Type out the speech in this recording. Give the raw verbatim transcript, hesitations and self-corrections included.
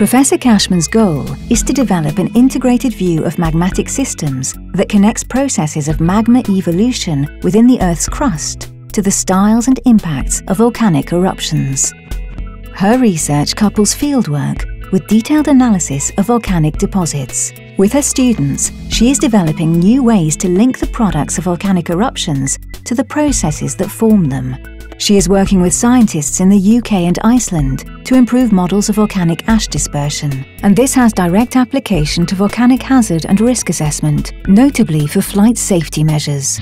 Professor Cashman's goal is to develop an integrated view of magmatic systems that connects processes of magma evolution within the Earth's crust to the styles and impacts of volcanic eruptions. Her research couples fieldwork with detailed analysis of volcanic deposits. With her students, she is developing new ways to link the products of volcanic eruptions to the processes that form them. She is working with scientists in the U K and Iceland to improve models of volcanic ash dispersion, and this has direct application to volcanic hazard and risk assessment, notably for flight safety measures.